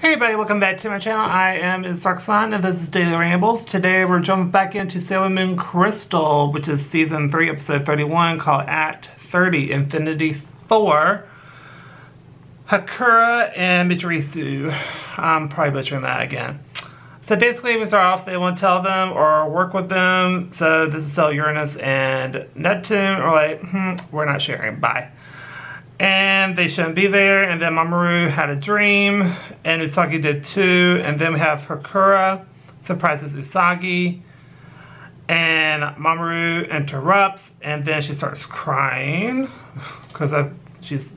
Hey everybody, welcome back to my channel. I am Sakusan and this is Daily Rambles. Today we're jumping back into Sailor Moon Crystal, which is Season 3, Episode 31, called Act 30, Infinity 4. Hakura and Michiru. I'm probably butchering that again. So basically we start off, they want to tell them or work with them. So this is Sailor Uranus and Neptune. We're like, we're not sharing, bye. And they shouldn't be there, and then Mamoru had a dream, and Usagi did too, and then we have Hakura surprises Usagi, and Mamoru interrupts, and then she starts crying, because she's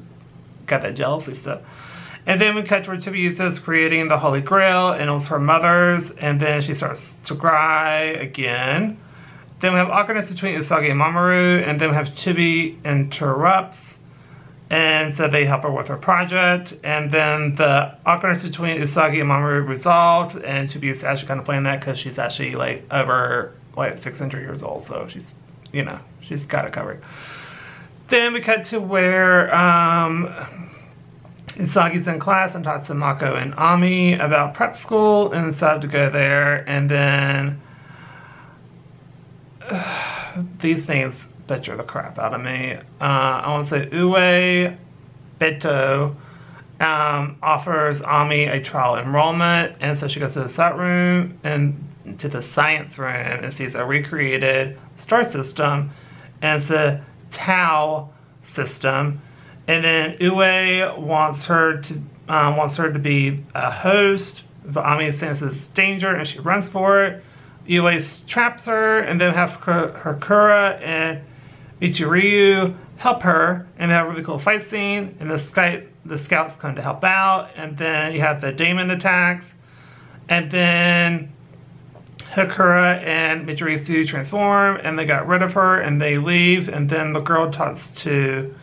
got that jealousy stuff. And then we cut to Chibiusa's creating the Holy Grail, and it was her mother's, and then she starts to cry again. Then we have awkwardness between Usagi and Mamoru, and then we have Chibi interrupts. And so they help her with her project, and then the awkwardness between Usagi and Mamoru resolved, and Chibiusa actually kind of playing that because she's actually like over like 600 years old, so she's, you know, she's got it covered. Then we cut to where Usagi's in class and talks to Mako and Ami about prep school and decided to go there, and then these things butcher the crap out of me. I want to say Uwe Beto offers Ami a trial enrollment, and so she goes to the site room and to the science room and sees a recreated star system, and it's a Tau system. And then Uwe wants her to be a host, but Ami senses danger and she runs for it. Uwe traps her, and then have Hakura and Michiru help her, and they have a really cool fight scene, and the scouts come to help out, and then you have the daemon attacks, and then Hakura and Michiru transform, and they got rid of her, and they leave, and then the girl talks to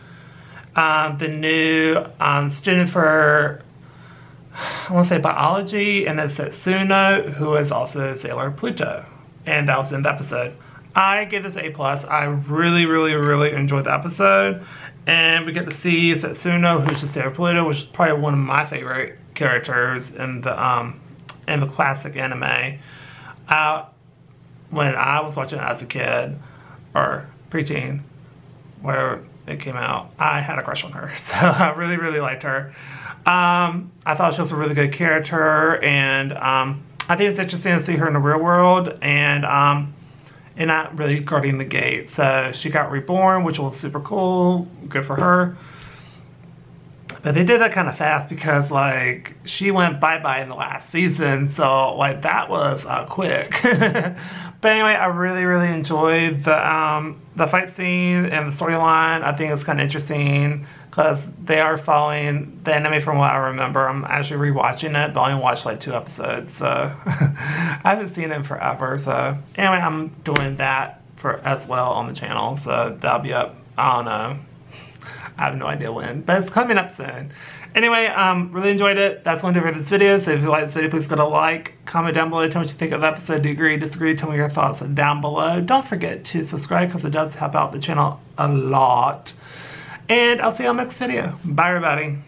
the new student for, I want to say, biology, and it's Setsuna, who is also Sailor Pluto, and that was in the episode. I give this A+. I really, really, really enjoyed the episode. And we get to see Setsuna, who's just Sailor Pluto, which is probably one of my favorite characters in the classic anime. When I was watching it as a kid, or preteen, whatever it came out, I had a crush on her. So I really, really liked her. I thought she was a really good character, and I think it's interesting to see her in the real world, and not really guarding the gate. So she got reborn, which was super cool, good for her. But they did that kind of fast because, like, she went bye-bye in the last season, so, like, that was quick. But anyway, I really, really enjoyed the fight scene and the storyline. I think it's kind of interesting because they are following the anime from what I remember. I'm actually rewatching it, but I only watched like 2 episodes, so I haven't seen it in forever. So anyway, I'm doing that for as well on the channel, so that'll be up. I don't know. I have no idea when, but it's coming up soon. Anyway, really enjoyed it. That's going to do for this video. So if you like this video, please go to like, comment down below, tell me what you think of the episode, do you agree, disagree, tell me your thoughts down below. Don't forget to subscribe because it does help out the channel a lot. And I'll see you on the next video. Bye, everybody.